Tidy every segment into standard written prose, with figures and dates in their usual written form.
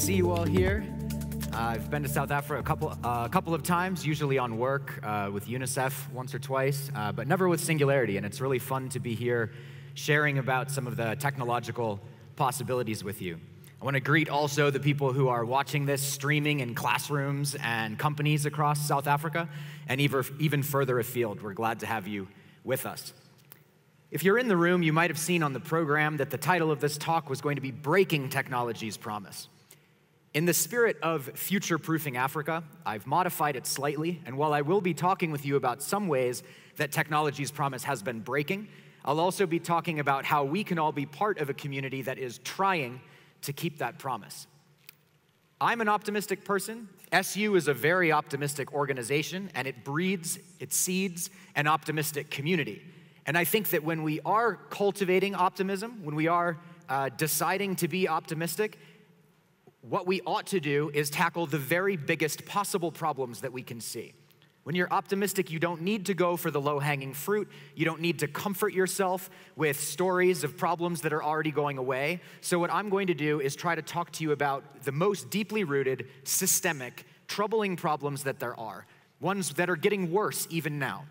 see you all here. I've been to South Africa a couple of times, usually on work with UNICEF once or twice, but never with Singularity, and it's really fun to be here sharing about some of the technological possibilities with you. I want to greet also the people who are watching this streaming in classrooms and companies across South Africa, and even further afield. We're glad to have you with us. If you're in the room, you might have seen on the program that the title of this talk was going to be Breaking Technology's Promise. In the spirit of future-proofing Africa, I've modified it slightly, and while I will be talking with you about some ways that technology's promise has been breaking, I'll also be talking about how we can all be part of a community that is trying to keep that promise. I'm an optimistic person. SU is a very optimistic organization, and it breeds, it seeds an optimistic community. And I think that when we are cultivating optimism, when we are deciding to be optimistic, what we ought to do is tackle the very biggest possible problems that we can see. When you're optimistic, you don't need to go for the low-hanging fruit. You don't need to comfort yourself with stories of problems that are already going away. So what I'm going to do is try to talk to you about the most deeply rooted, systemic, troubling problems that there are, ones that are getting worse even now.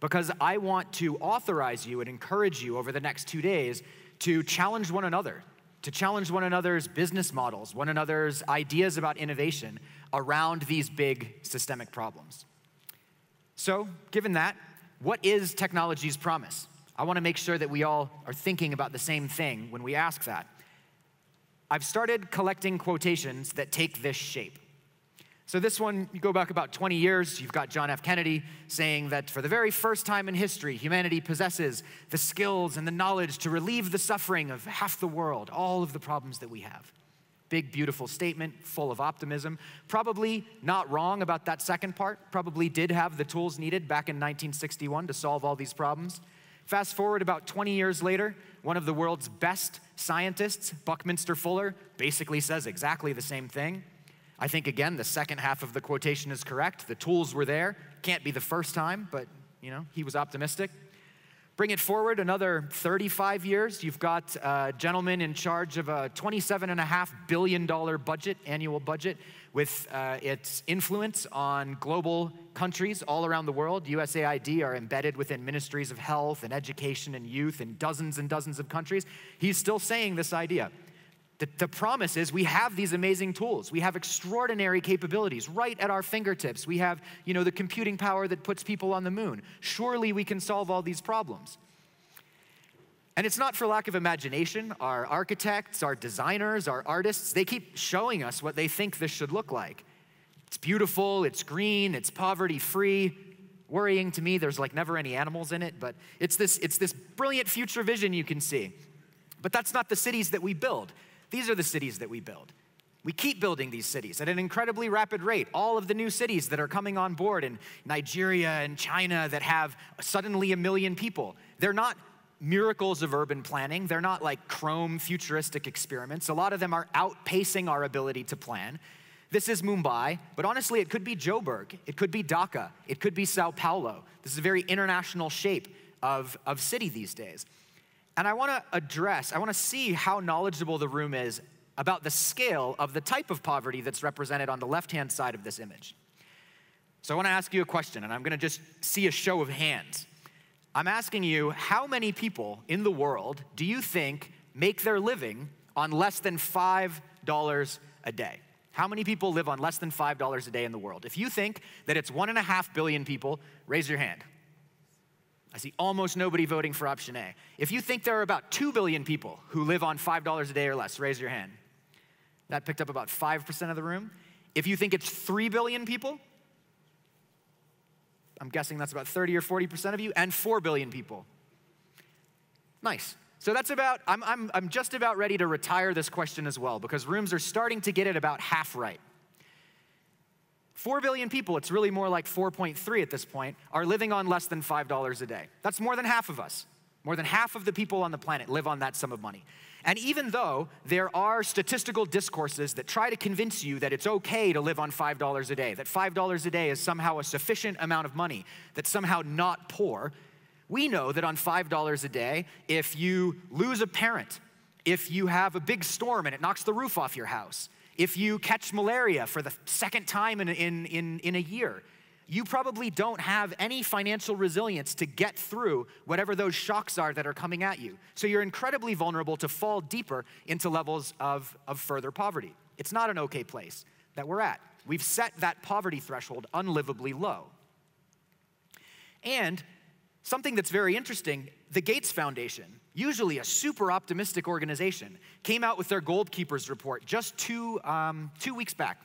Because I want to authorize you and encourage you over the next 2 days to challenge one another, to challenge one another's business models, one another's ideas about innovation around these big systemic problems. So, given that, what is technology's promise? I want to make sure that we all are thinking about the same thing when we ask that. I've started collecting quotations that take this shape. So this one, you go back about 20 years, you've got John F. Kennedy saying that for the very first time in history, humanity possesses the skills and the knowledge to relieve the suffering of half the world, all of the problems that we have. Big, beautiful statement, full of optimism. Probably not wrong about that second part. Probably did have the tools needed back in 1961 to solve all these problems. Fast forward about 20 years later, one of the world's best scientists, Buckminster Fuller, basically says exactly the same thing. I think, again, the second half of the quotation is correct. The tools were there. Can't be the first time, but, you know, he was optimistic. Bring it forward another 35 years. You've got a gentleman in charge of a $27.5 billion budget, annual budget, with its influence on global countries all around the world. USAID are embedded within ministries of health and education and youth in dozens and dozens of countries. He's still saying this idea. The promise is we have these amazing tools. We have extraordinary capabilities right at our fingertips. We have, you know, the computing power that puts people on the moon. Surely we can solve all these problems. And it's not for lack of imagination. Our architects, our designers, our artists, they keep showing us what they think this should look like. It's beautiful, it's green, it's poverty-free. Worrying to me, there's like never any animals in it, but it's this brilliant future vision you can see. But that's not the cities that we build. These are the cities that we build. We keep building these cities at an incredibly rapid rate. All of the new cities that are coming on board in Nigeria and China that have suddenly 1 million people, they're not miracles of urban planning. They're not like chrome futuristic experiments. A lot of them are outpacing our ability to plan. This is Mumbai, but honestly, it could be Joburg. It could be Dhaka. It could be Sao Paulo. This is a very international shape of city these days. And I want to see how knowledgeable the room is about the scale of the type of poverty that's represented on the left-hand side of this image. So I want to ask you a question, and I'm going to just see a show of hands. I'm asking you, how many people in the world do you think make their living on less than $5 a day? How many people live on less than $5 a day in the world? If you think that it's 1.5 billion people, raise your hand. I see almost nobody voting for option A. If you think there are about 2 billion people who live on $5 a day or less, raise your hand. That picked up about 5% of the room. If you think it's 3 billion people, I'm guessing that's about 30 or 40% of you, and 4 billion people. Nice. So that's about, I'm just about ready to retire this question as well, because rooms are starting to get it about half right. 4 billion people, it's really more like 4.3 at this point, are living on less than $5 a day. That's more than half of us. More than half of the people on the planet live on that sum of money. And even though there are statistical discourses that try to convince you that it's okay to live on $5 a day, that $5 a day is somehow a sufficient amount of money, that's somehow not poor, we know that on $5 a day, if you lose a parent, if you have a big storm and it knocks the roof off your house, If you catch malaria for the second time in a year, you probably don't have any financial resilience to get through whatever those shocks are that are coming at you. So you're incredibly vulnerable to fall deeper into levels of further poverty. It's not an okay place that we're at. We've set that poverty threshold unlivably low. And something that's very interesting, the Gates Foundation, usually a super optimistic organization, came out with their Goalkeepers report just two, 3 weeks back.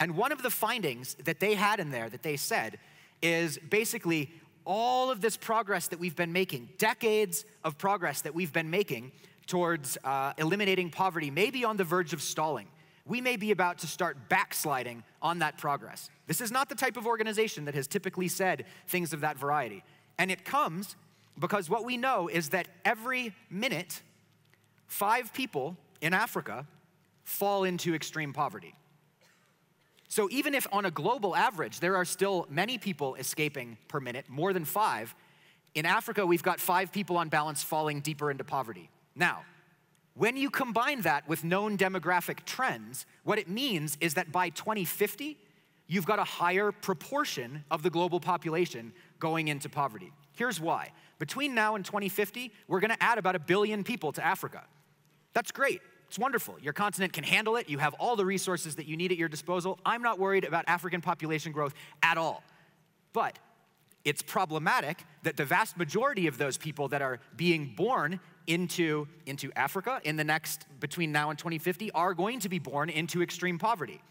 And one of the findings that they had in there that they said is basically all of this progress that we've been making, decades of progress that we've been making towards eliminating poverty may be on the verge of stalling. We may be about to start backsliding on that progress. This is not the type of organization that has typically said things of that variety. And it comes because what we know is that every minute, 5 people in Africa fall into extreme poverty. So even if on a global average, there are still many people escaping per minute, more than 5, in Africa, we've got 5 people on balance falling deeper into poverty. Now, when you combine that with known demographic trends, what it means is that by 2050, you've got a higher proportion of the global population going into poverty. Here's why. Between now and 2050, we're gonna add about 1 billion people to Africa. That's great. It's wonderful. Your continent can handle it. You have all the resources that you need at your disposal. I'm not worried about African population growth at all. But it's problematic that the vast majority of those people that are being born into Africa in the next, between now and 2050, are going to be born into extreme poverty.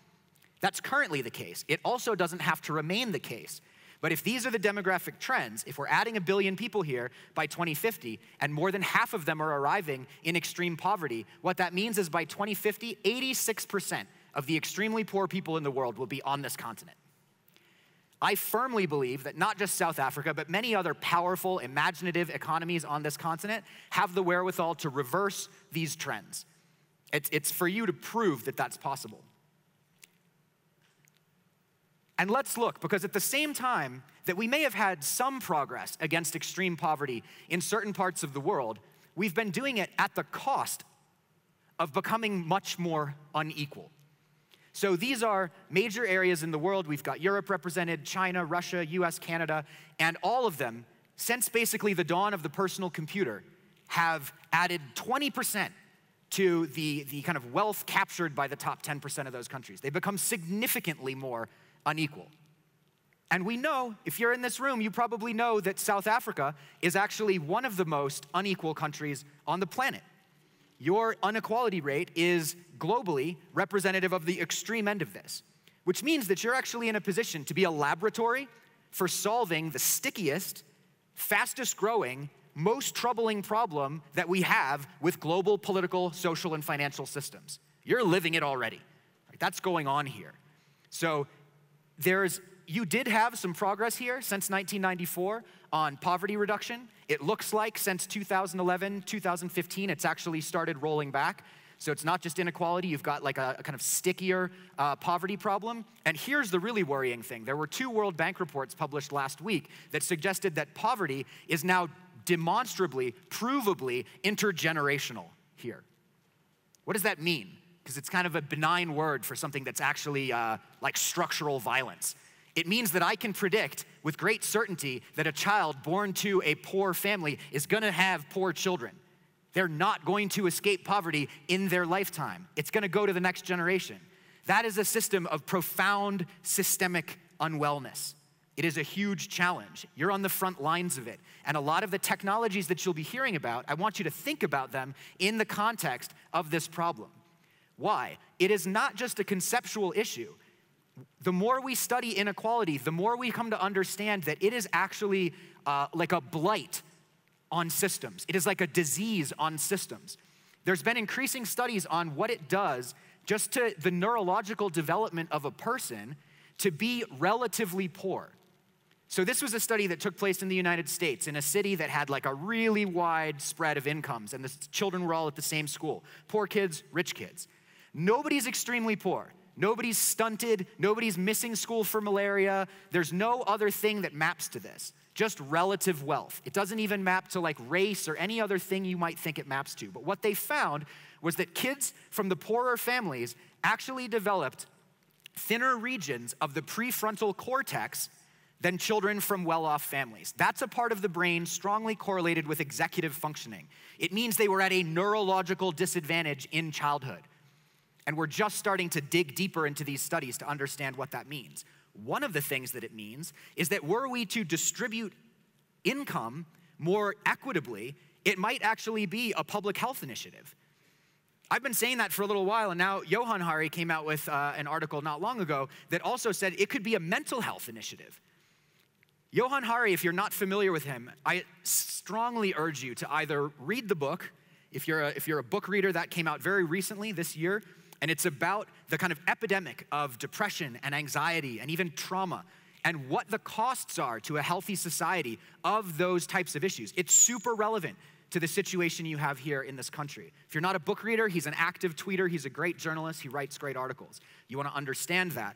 That's currently the case. It also doesn't have to remain the case. But if these are the demographic trends, if we're adding 1 billion people here by 2050, and more than half of them are arriving in extreme poverty, what that means is by 2050, 86% of the extremely poor people in the world will be on this continent. I firmly believe that not just South Africa, but many other powerful, imaginative economies on this continent have the wherewithal to reverse these trends. It's for you to prove that that's possible. And let's look, because at the same time that we may have had some progress against extreme poverty in certain parts of the world, we've been doing it at the cost of becoming much more unequal. So these are major areas in the world. We've got Europe represented, China, Russia, US, Canada, and all of them, since basically the dawn of the personal computer, have added 20% to the kind of wealth captured by the top 10% of those countries. They become significantly more unequal. And we know, if you're in this room, you probably know that South Africa is actually one of the most unequal countries on the planet. Your inequality rate is globally representative of the extreme end of this, which means that you're actually in a position to be a laboratory for solving the stickiest, fastest growing, most troubling problem that we have with global political, social, and financial systems. You're living it already. That's going on here. So you did have some progress here since 1994 on poverty reduction. It looks like since 2011, 2015, it's actually started rolling back. So it's not just inequality, you've got like a kind of stickier poverty problem. And here's the really worrying thing. There were 2 World Bank reports published last week that suggested that poverty is now demonstrably, provably intergenerational here. What does that mean? Because it's kind of a benign word for something that's actually like structural violence. It means that I can predict with great certainty that a child born to a poor family is gonna have poor children. They're not going to escape poverty in their lifetime. It's gonna go to the next generation. That is a system of profound systemic unwellness. It is a huge challenge. You're on the front lines of it. And a lot of the technologies that you'll be hearing about, I want you to think about them in the context of this problem. Why? It is not just a conceptual issue. The more we study inequality, the more we come to understand that it is actually like a blight on systems. It is like a disease on systems. There's been increasing studies on what it does just to the neurological development of a person to be relatively poor. So this was a study that took place in the United States in a city that had like a really wide spread of incomes, and the children were all at the same school. Poor kids, rich kids. Nobody's extremely poor. Nobody's stunted, nobody's missing school for malaria. There's no other thing that maps to this, just relative wealth. It doesn't even map to like race or any other thing you might think it maps to. But what they found was that kids from the poorer families actually developed thinner regions of the prefrontal cortex than children from well-off families. That's a part of the brain strongly correlated with executive functioning. It means they were at a neurological disadvantage in childhood. And we're just starting to dig deeper into these studies to understand what that means. One of the things that it means is that were we to distribute income more equitably, it might actually be a public health initiative. I've been saying that for a little while, and now Johann Hari came out with an article not long ago that also said it could be a mental health initiative. Johann Hari, if you're not familiar with him, I strongly urge you to either read the book. If you're a book reader, that came out very recently this year, and it's about the kind of epidemic of depression and anxiety and even trauma and what the costs are to a healthy society of those types of issues. It's super relevant to the situation you have here in this country. If you're not a book reader, he's an active tweeter, he's a great journalist, he writes great articles. You want to understand that.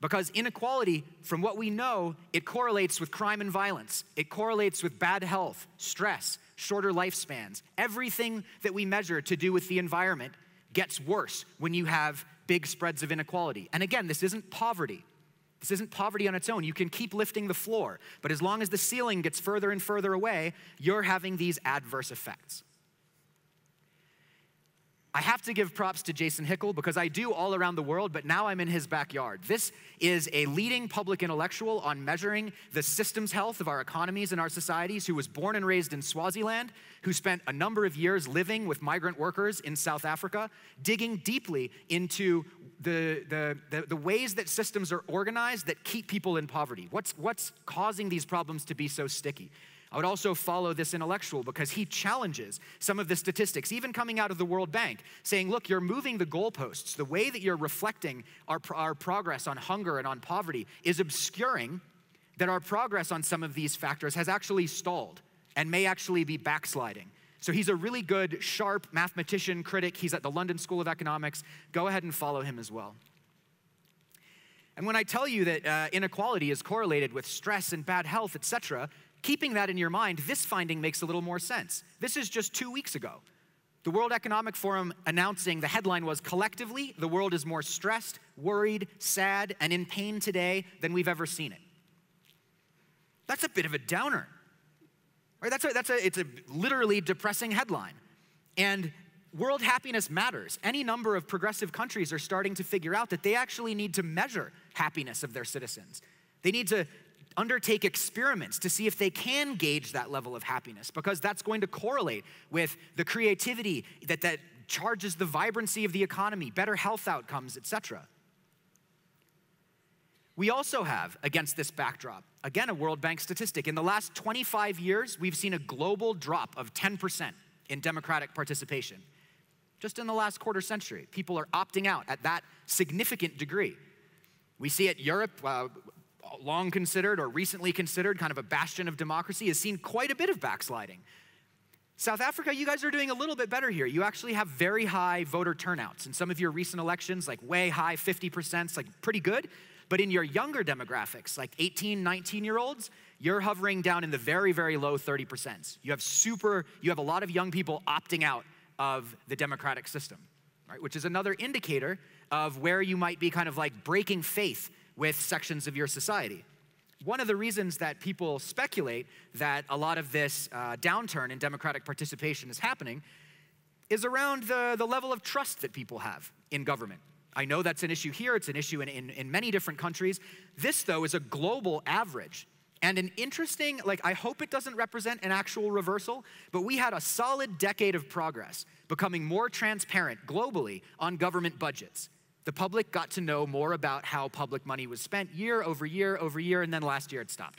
Because inequality, from what we know, it correlates with crime and violence. It correlates with bad health, stress, shorter lifespans. Everything that we measure to do with the environment gets worse when you have big spreads of inequality. And again, this isn't poverty. This isn't poverty on its own. You can keep lifting the floor, but as long as the ceiling gets further and further away, you're having these adverse effects. I have to give props to Jason Hickel because I do all around the world, but now I'm in his backyard. This is a leading public intellectual on measuring the systems health of our economies and our societies, who was born and raised in Swaziland, who spent a number of years living with migrant workers in South Africa, digging deeply into the ways that systems are organized that keep people in poverty. What's causing these problems to be so sticky? I would also follow this intellectual because he challenges some of the statistics, even coming out of the World Bank, saying, look, you're moving the goalposts. The way that you're reflecting our progress on hunger and on poverty is obscuring that our progress on some of these factors has actually stalled and may actually be backsliding. So he's a really good, sharp mathematician, critic. He's at the London School of Economics. Go ahead and follow him as well. And when I tell you that inequality is correlated with stress and bad health, et cetera, keeping that in your mind, this finding makes a little more sense. This is just 2 weeks ago. The World Economic Forum announcing, the headline was, collectively, the world is more stressed, worried, sad, and in pain today than we've ever seen it. That's a bit of a downer. Right? It's a literally depressing headline. And world happiness matters. Any number of progressive countries are starting to figure out that they actually need to measure happiness of their citizens. They need to undertake experiments to see if they can gauge that level of happiness, because that's going to correlate with the creativity that charges the vibrancy of the economy, better health outcomes, etc. We also have, against this backdrop, again, a World Bank statistic. In the last 25 years, we've seen a global drop of 10% in democratic participation. Just in the last quarter century, people are opting out at that significant degree. We see it in Europe, long considered or recently considered kind of a bastion of democracy, has seen quite a bit of backsliding. South Africa, you guys are doing a little bit better here. You actually have very high voter turnouts in some of your recent elections, like way high, 50%, like pretty good. But in your younger demographics, like 18, 19-year-olds, you're hovering down in the very, very low 30%. You have a lot of young people opting out of the democratic system, right? Which is another indicator of where you might be kind of like breaking faith with sections of your society. One of the reasons that people speculate that a lot of this downturn in democratic participation is happening is around the level of trust that people have in government. I know that's an issue here, it's an issue in many different countries. This, though, is a global average. And an interesting, like, I hope it doesn't represent an actual reversal, but we had a solid decade of progress becoming more transparent globally on government budgets. The public got to know more about how public money was spent year over year over year, and then last year it stopped.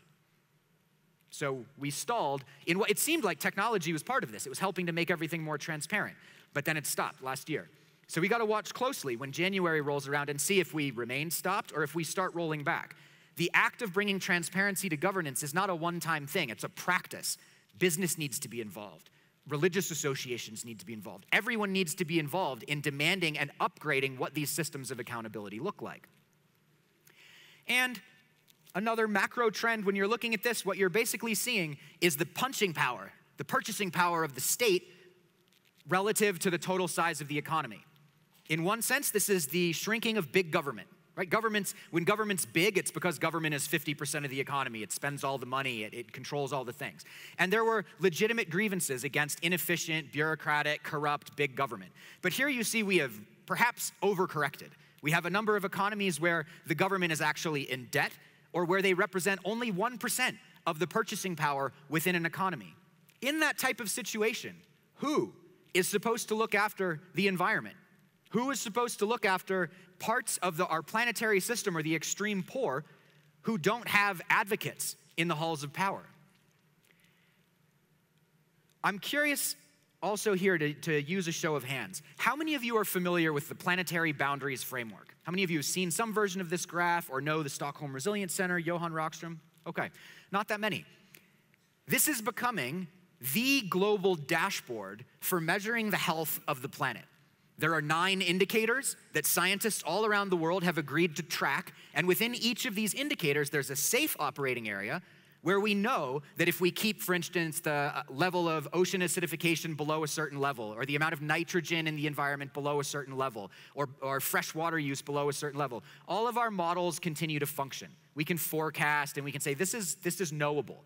So we stalled in what it seemed like technology was part of this. It was helping to make everything more transparent, but then it stopped last year. So we got to watch closely when January rolls around and see if we remain stopped or if we start rolling back. The act of bringing transparency to governance is not a one-time thing. It's a practice. Business needs to be involved. religious associations need to be involved. Everyone needs to be involved in demanding and upgrading what these systems of accountability look like. And another macro trend, when you're looking at this, what you're basically seeing is the punching power, the purchasing power of the state relative to the total size of the economy. In one sense, this is the shrinking of big government, right? When government's big, it's because government is 50% of the economy. It spends all the money. It controls all the things. And there were legitimate grievances against inefficient, bureaucratic, corrupt, big government. But here you see we have perhaps overcorrected. We have a number of economies where the government is actually in debt or where they represent only 1% of the purchasing power within an economy. In that type of situation, who is supposed to look after the environment? Who is supposed to look after parts of our planetary system or the extreme poor who don't have advocates in the halls of power? I'm curious also here to use a show of hands. How many of you are familiar with the Planetary Boundaries Framework? How many of you have seen some version of this graph or know the Stockholm Resilience Center, Johann Rockström? Okay, not that many. This is becoming the global dashboard for measuring the health of the planet. There are 9 indicators that scientists all around the world have agreed to track, and within each of these indicators, there's a safe operating area where we know that if we keep, for instance, the level of ocean acidification below a certain level, or the amount of nitrogen in the environment below a certain level, or fresh water use below a certain level, all of our models continue to function. We can forecast and we can say, this is knowable.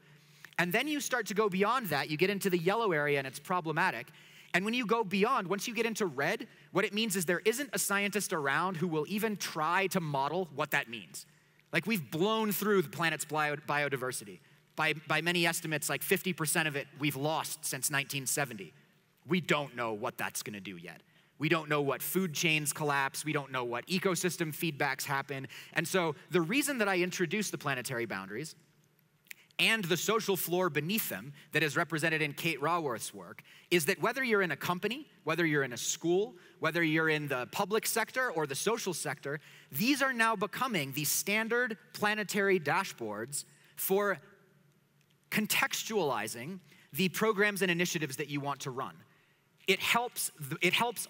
And then you start to go beyond that. You get into the yellow area and it's problematic. And when you go beyond, once you get into red, what it means is there isn't a scientist around who will even try to model what that means. Like, we've blown through the planet's biodiversity. By many estimates, like 50% of it we've lost since 1970. We don't know what that's gonna do yet. We don't know what food chains collapse. We don't know what ecosystem feedbacks happen. And so the reason that I introduced the planetary boundaries and the social floor beneath them that is represented in Kate Raworth's work is that whether you're in a company, whether you're in a school, whether you're in the public sector or the social sector, these are now becoming the standard planetary dashboards for contextualizing the programs and initiatives that you want to run. It helps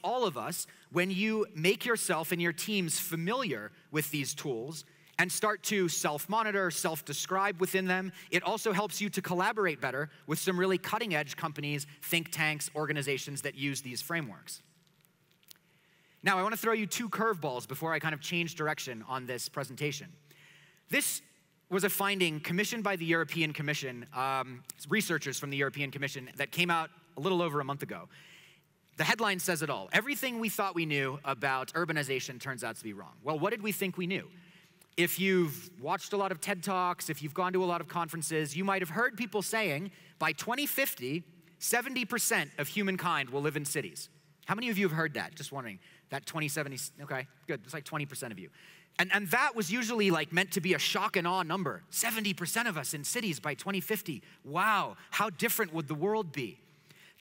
all of us when you make yourself and your teams familiar with these tools and start to self-monitor, self-describe within them. It also helps you to collaborate better with some really cutting-edge companies, think tanks, organizations that use these frameworks. Now, I want to throw you 2 curveballs before I kind of change direction on this presentation. This was a finding commissioned by the European Commission, researchers from the European Commission, that came out a little over a month ago. The headline says it all. Everything we thought we knew about urbanization turns out to be wrong. Well, what did we think we knew? If you've watched a lot of TED Talks, if you've gone to a lot of conferences, you might have heard people saying, by 2050, 70% of humankind will live in cities. How many of you have heard that? Just wondering. That 2070, okay, good, it's like 20% of you. And that was usually like meant to be a shock and awe number. 70% of us in cities by 2050. Wow, how different would the world be?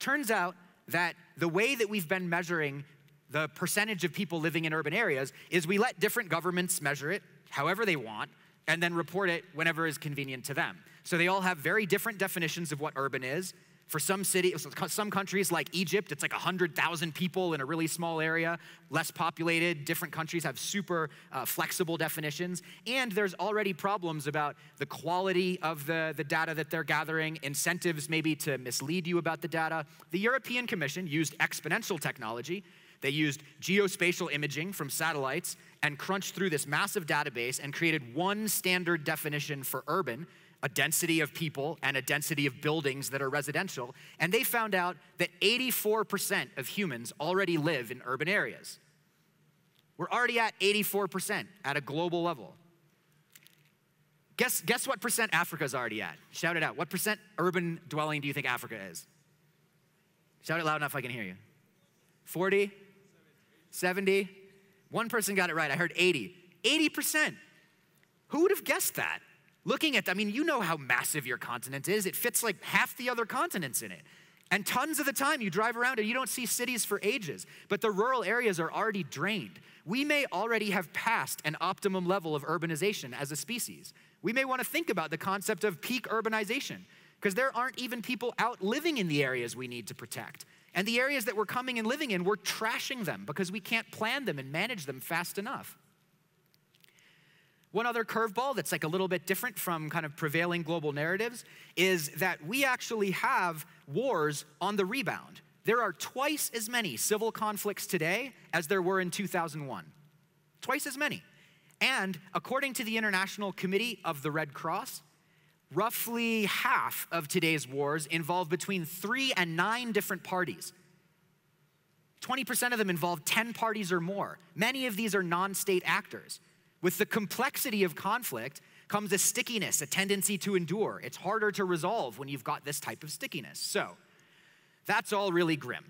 Turns out that the way that we've been measuring the percentage of people living in urban areas is we let different governments measure it however they want, and then report it whenever is convenient to them. So they all have very different definitions of what urban is. For some countries like Egypt, it's like 100,000 people in a really small area, less populated. Different countries have super flexible definitions. And there's already problems about the quality of the data that they're gathering, incentives maybe to mislead you about the data. The European Commission used exponential technology. They used geospatial imaging from satellites and crunched through this massive database and created one standard definition for urban, a density of people and a density of buildings that are residential. And they found out that 84% of humans already live in urban areas. We're already at 84% at a global level. Guess what percent Africa's already at? Shout it out. What percent urban dwelling do you think Africa is? Shout it loud enough I can hear you. 40? 70? One person got it right. I heard 80. 80%. Who would have guessed that? Looking at, I mean, you know how massive your continent is. It fits like half the other continents in it. And tons of the time you drive around and you don't see cities for ages. But the rural areas are already drained. We may already have passed an optimum level of urbanization as a species. We may want to think about the concept of peak urbanization. because there aren't even people out living in the areas we need to protect. And the areas that we're coming and living in, we're trashing them because we can't plan them and manage them fast enough. One other curveball that's like a little bit different from kind of prevailing global narratives is that we actually have wars on the rebound. There are twice as many civil conflicts today as there were in 2001. Twice as many. And according to the International Committee of the Red Cross, roughly half of today's wars involve between 3 and 9 different parties. 20% of them involve 10 parties or more. Many of these are non-state actors. With the complexity of conflict comes a stickiness, a tendency to endure. It's harder to resolve when you've got this type of stickiness. So that's all really grim.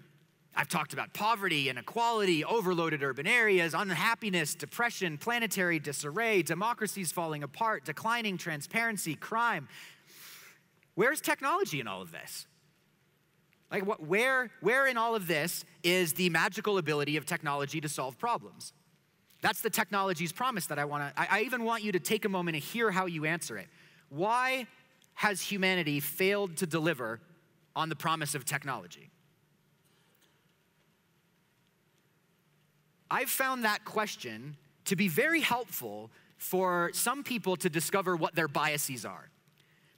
I've talked about poverty, inequality, overloaded urban areas, unhappiness, depression, planetary disarray, democracies falling apart, declining transparency, crime. Where's technology in all of this? Like, where in all of this is the magical ability of technology to solve problems? That's the technology's promise that I want to, I even want you to take a moment and hear how you answer it. Why has humanity failed to deliver on the promise of technology? I've found that question to be very helpful for some people to discover what their biases are.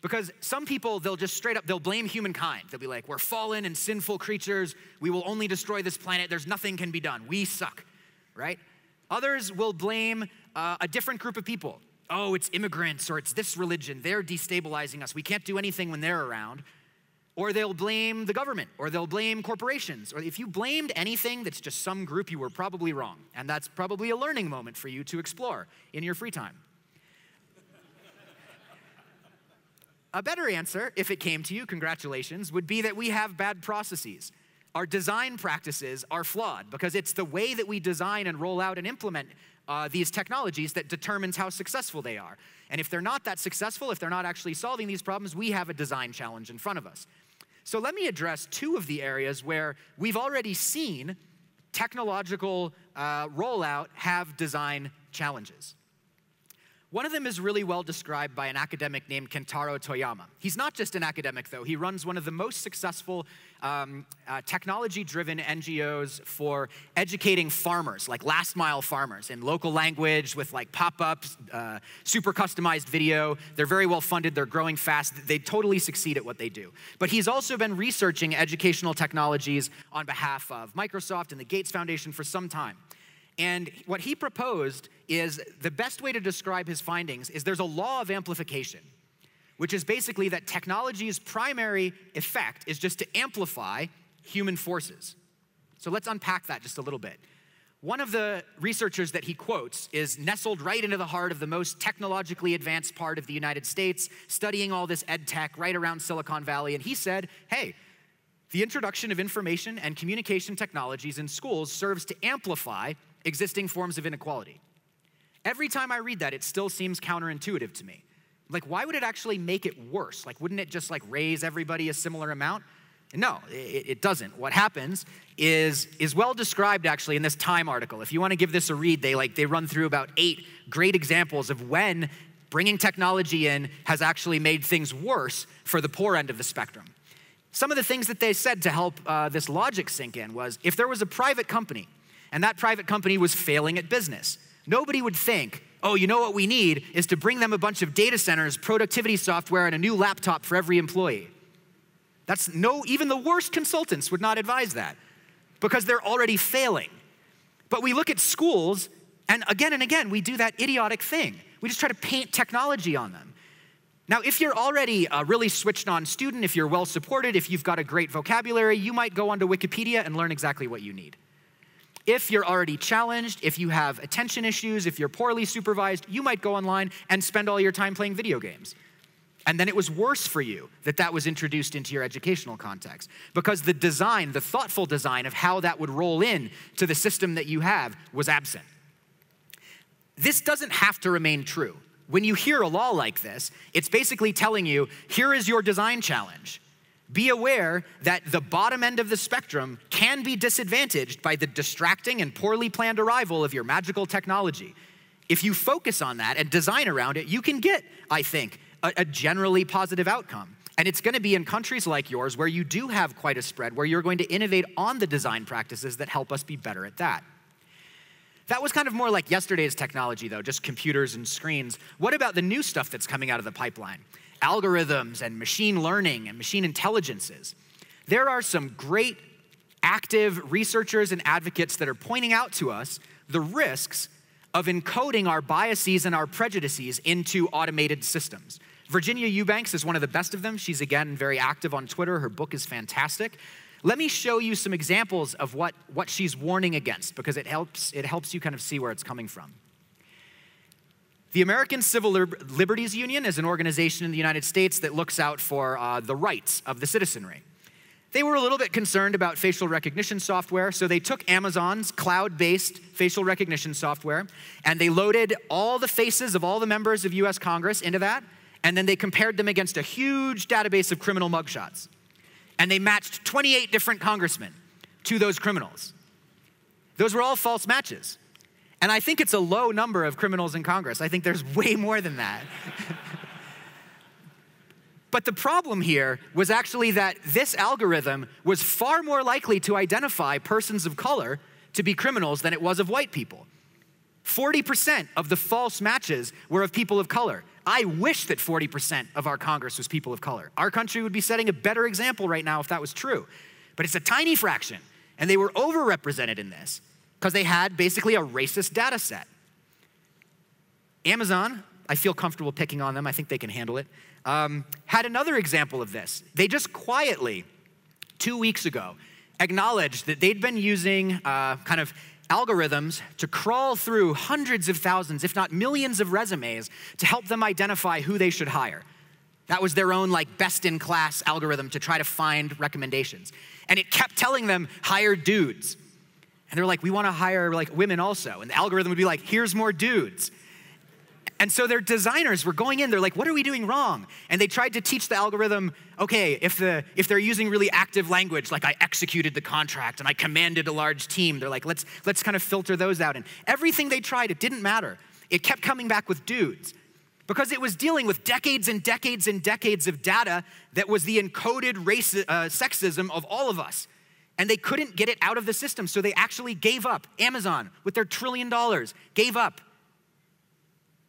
Because some people, they'll just straight up, they'll blame humankind. They'll be like, we're fallen and sinful creatures. We will only destroy this planet. There's nothing can be done. We suck, right? Others will blame a different group of people. Oh, it's immigrants or it's this religion. They're destabilizing us. We can't do anything when they're around. Or they'll blame the government, or they'll blame corporations. Or if you blamed anything that's just some group, you were probably wrong. And that's probably a learning moment for you to explore in your free time. A better answer, if it came to you, congratulations, would be that we have bad processes. Our design practices are flawed because it's the way that we design and roll out and implement these technologies that determines how successful they are. And if they're not that successful, if they're not actually solving these problems, we have a design challenge in front of us. So let me address two of the areas where we've already seen technological rollout have design challenges. One of them is really well described by an academic named Kentaro Toyama. He's not just an academic, though. He runs one of the most successful technology-driven NGOs for educating farmers, like last-mile farmers, in local language with like pop-ups, super customized video. They're very well funded. They're growing fast. They totally succeed at what they do. But he's also been researching educational technologies on behalf of Microsoft and the Gates Foundation for some time. And what he proposed is the best way to describe his findings is there's a law of amplification, which is basically that technology's primary effect is just to amplify human forces. So let's unpack that just a little bit. One of the researchers that he quotes is nestled right into the heart of the most technologically advanced part of the United States, studying all this ed tech right around Silicon Valley. And he said, hey, the introduction of information and communication technologies in schools serves to amplify existing forms of inequality. Every time I read that, it still seems counterintuitive to me. Like, why would it actually make it worse? Like, wouldn't it just like raise everybody a similar amount? No, it doesn't. What happens is well described actually in this Time article. If you want to give this a read, they run through about 8 great examples of when bringing technology in has actually made things worse for the poor end of the spectrum. Some of the things that they said to help this logic sink in was, if there was a private company and that private company was failing at business, nobody would think, oh, you know what we need is to bring them a bunch of data centers, productivity software, and a new laptop for every employee. That's no, even the worst consultants would not advise that because they're already failing. But we look at schools, and again, we do that idiotic thing. We just try to paint technology on them. Now, if you're already a really switched-on student, if you're well-supported, if you've got a great vocabulary, you might go onto Wikipedia and learn exactly what you need. If you're already challenged, if you have attention issues, if you're poorly supervised, you might go online and spend all your time playing video games. And then it was worse for you that that was introduced into your educational context because the design, the thoughtful design of how that would roll in to the system that you have was absent. This doesn't have to remain true. When you hear a law like this, it's basically telling you, here is your design challenge. Be aware that the bottom end of the spectrum can be disadvantaged by the distracting and poorly planned arrival of your magical technology. If you focus on that and design around it, you can get, I think, a generally positive outcome. And it's going to be in countries like yours where you do have quite a spread, where you're going to innovate on the design practices that help us be better at that. That was kind of more like yesterday's technology, though, just computers and screens. What about the new stuff that's coming out of the pipeline? Algorithms and machine learning and machine intelligences. There are some great active researchers and advocates that are pointing out to us the risks of encoding our biases and our prejudices into automated systems. Virginia Eubanks is one of the best of them. She's, again, very active on Twitter. Her book is fantastic. Let me show you some examples of what she's warning against, because it helps you kind of see where it's coming from. The American Civil Liberties Union is an organization in the United States that looks out for the rights of the citizenry. They were a little bit concerned about facial recognition software, so they took Amazon's cloud-based facial recognition software, and they loaded all the faces of all the members of US Congress into that, and then they compared them against a huge database of criminal mugshots. And they matched 28 different congressmen to those criminals. Those were all false matches. And I think it's a low number of criminals in Congress. I think there's way more than that. But the problem here was actually that this algorithm was far more likely to identify persons of color to be criminals than it was of white people. 40% of the false matches were of people of color. I wish that 40% of our Congress was people of color. Our country would be setting a better example right now if that was true. But it's a tiny fraction, and they were overrepresented in this because they had basically a racist data set. Amazon, I feel comfortable picking on them. I think they can handle it. Had another example of this. They just quietly, 2 weeks ago, acknowledged that they'd been using kind of algorithms to crawl through hundreds of thousands, if not millions of resumes to help them identify who they should hire. That was their own like best-in-class algorithm to try to find recommendations. And it kept telling them, hire dudes. And they were like, we want to hire like women also. And the algorithm would be like, here's more dudes. And so their designers were going in, they're like, what are we doing wrong? And they tried to teach the algorithm, okay, if they're using really active language, like I executed the contract and I commanded a large team, they're like, let's kind of filter those out. And everything they tried, it didn't matter. It kept coming back with dudes because it was dealing with decades and decades and decades of data that was the encoded race, sexism of all of us. And they couldn't get it out of the system, so they actually gave up. Amazon, with their $1 trillion, gave up.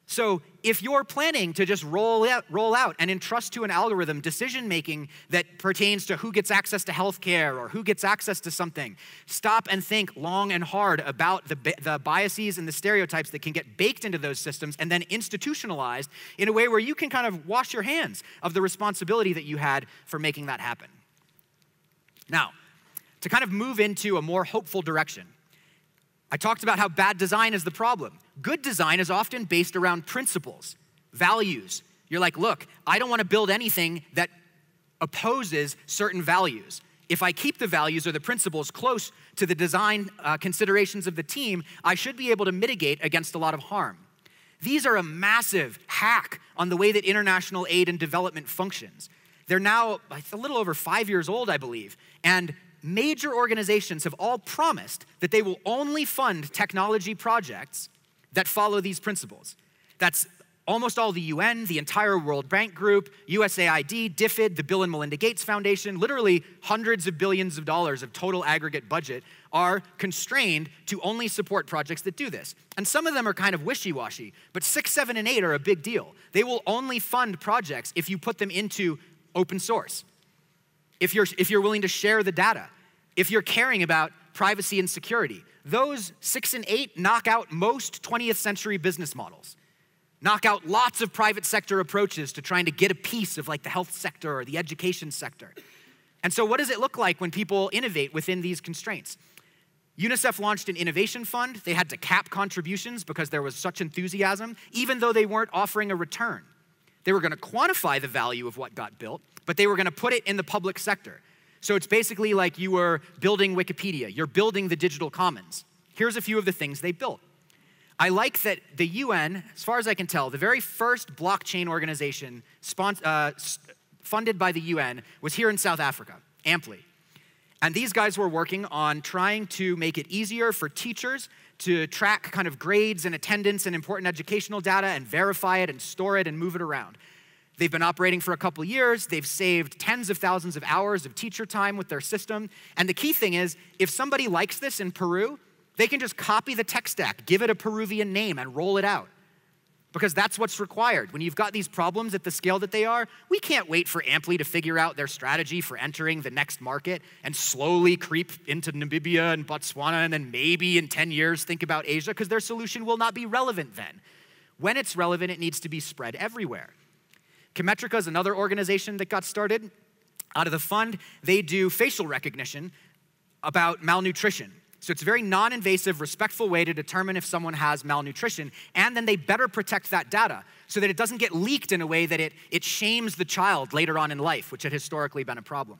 So if you're planning to just roll out and entrust to an algorithm decision-making that pertains to who gets access to healthcare or who gets access to something, stop and think long and hard about the biases and the stereotypes that can get baked into those systems and then institutionalized in a way where you can kind of wash your hands of the responsibility that you had for making that happen. Now, to kind of move into a more hopeful direction, I talked about how bad design is the problem. Good design is often based around principles, values. You're like, look, I don't want to build anything that opposes certain values. If I keep the values or the principles close to the design considerations of the team, I should be able to mitigate against a lot of harm. These are a massive hack on the way that international aid and development functions. They're now a little over 5 years old, I believe, and major organizations have all promised that they will only fund technology projects that follow these principles. That's almost all the UN, the entire World Bank Group, USAID, DFID, the Bill and Melinda Gates Foundation, literally hundreds of billions of dollars of total aggregate budget are constrained to only support projects that do this. And some of them are kind of wishy-washy, but 6, 7, and 8 are a big deal. They will only fund projects if you put them into open source. If you're willing to share the data, if you're caring about privacy and security. Those 6 and 8 knock out most 20th century business models, knock out lots of private sector approaches to trying to get a piece of like the health sector or the education sector. And so what does it look like when people innovate within these constraints? UNICEF launched an innovation fund. They had to cap contributions because there was such enthusiasm, even though they weren't offering a return. They were going to quantify the value of what got built, but they were going to put it in the public sector. So it's basically like you were building Wikipedia, you're building the digital commons. Here's a few of the things they built. I like that the UN, as far as I can tell, the very first blockchain organization funded by the UN was here in South Africa, Amply. And these guys were working on trying to make it easier for teachers to track kind of grades and attendance and important educational data and verify it and store it and move it around. They've been operating for a couple years. They've saved tens of thousands of hours of teacher time with their system. And the key thing is, if somebody likes this in Peru, they can just copy the tech stack, give it a Peruvian name, and roll it out. Because that's what's required. When you've got these problems at the scale that they are, we can't wait for Amply to figure out their strategy for entering the next market and slowly creep into Namibia and Botswana and then maybe in 10 years think about Asia, because their solution will not be relevant then. When it's relevant, it needs to be spread everywhere. Chemetrica is another organization that got started out of the fund. They do facial recognition about malnutrition. So it's a very non-invasive, respectful way to determine if someone has malnutrition, and then they better protect that data so that it doesn't get leaked in a way that it shames the child later on in life, which had historically been a problem.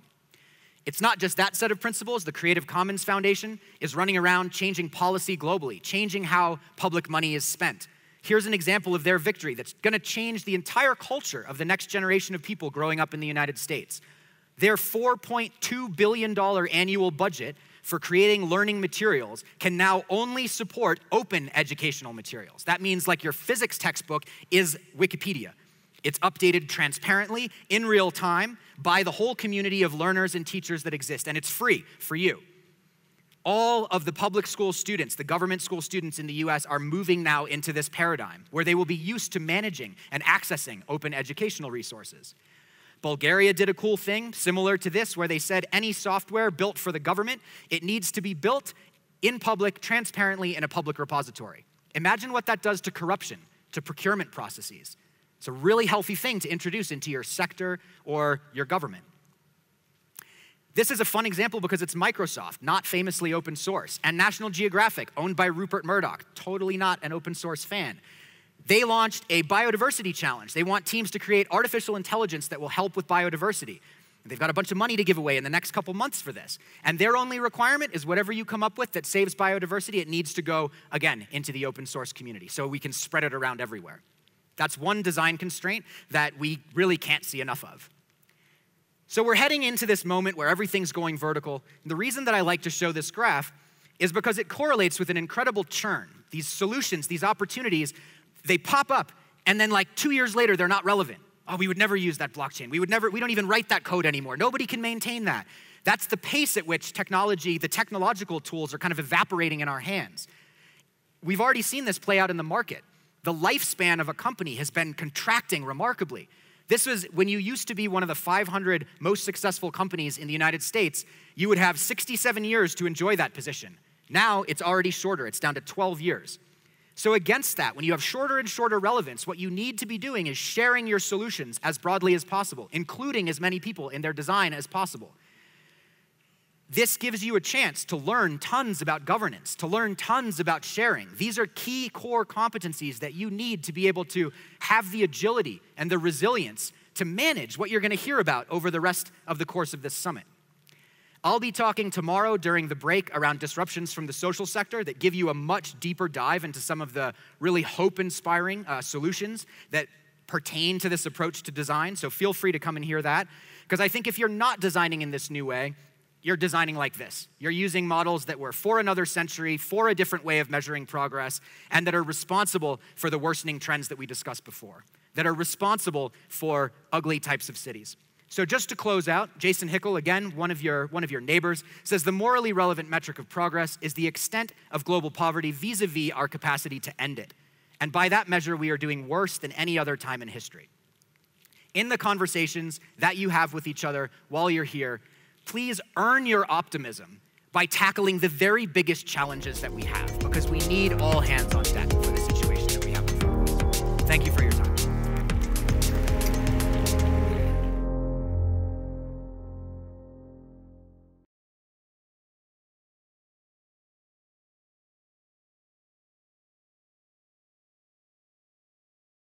It's not just that set of principles. The Creative Commons Foundation is running around changing policy globally, changing how public money is spent. Here's an example of their victory that's gonna change the entire culture of the next generation of people growing up in the United States. Their $4.2 billion annual budget for creating learning materials can now only support open educational materials. That means like your physics textbook is Wikipedia. It's updated transparently, in real time, by the whole community of learners and teachers that exist, and it's free for you. All of the public school students, the government school students in the US are moving now into this paradigm where they will be used to managing and accessing open educational resources. Bulgaria did a cool thing similar to this where they said any software built for the government, it needs to be built in public, transparently in a public repository. Imagine what that does to corruption, to procurement processes. It's a really healthy thing to introduce into your sector or your government. This is a fun example because it's Microsoft, not famously open source, and National Geographic, owned by Rupert Murdoch, totally not an open source fan. They launched a biodiversity challenge. They want teams to create artificial intelligence that will help with biodiversity. And they've got a bunch of money to give away in the next couple months for this. And their only requirement is whatever you come up with that saves biodiversity, it needs to go, again, into the open source community so we can spread it around everywhere. That's one design constraint that we really can't see enough of. So we're heading into this moment where everything's going vertical. And the reason that I like to show this graph is because it correlates with an incredible churn. These solutions, these opportunities, they pop up, and then like 2 years later, they're not relevant. Oh, we would never use that blockchain. We don't even write that code anymore. Nobody can maintain that. That's the pace at which technology, the technological tools are kind of evaporating in our hands. We've already seen this play out in the market. The lifespan of a company has been contracting remarkably. This was when you used to be one of the 500 most successful companies in the United States, you would have 67 years to enjoy that position. Now it's already shorter, it's down to 12 years. So against that, when you have shorter and shorter relevance, what you need to be doing is sharing your solutions as broadly as possible, including as many people in their design as possible. This gives you a chance to learn tons about governance, to learn tons about sharing. These are key core competencies that you need to be able to have the agility and the resilience to manage what you're going to hear about over the rest of the course of this summit. I'll be talking tomorrow during the break around disruptions from the social sector that give you a much deeper dive into some of the really hope-inspiring solutions that pertain to this approach to design, so feel free to come and hear that. Because I think if you're not designing in this new way, you're designing like this. You're using models that were for another century, for a different way of measuring progress, and that are responsible for the worsening trends that we discussed before, that are responsible for ugly types of cities. So just to close out, Jason Hickel, again, one of your neighbors, says the morally relevant metric of progress is the extent of global poverty vis-a-vis our capacity to end it. And by that measure, we are doing worse than any other time in history. In the conversations that you have with each other while you're here, please earn your optimism by tackling the very biggest challenges that we have, because we need all hands on deck for the situation that we have in front of us. Thank you for your time.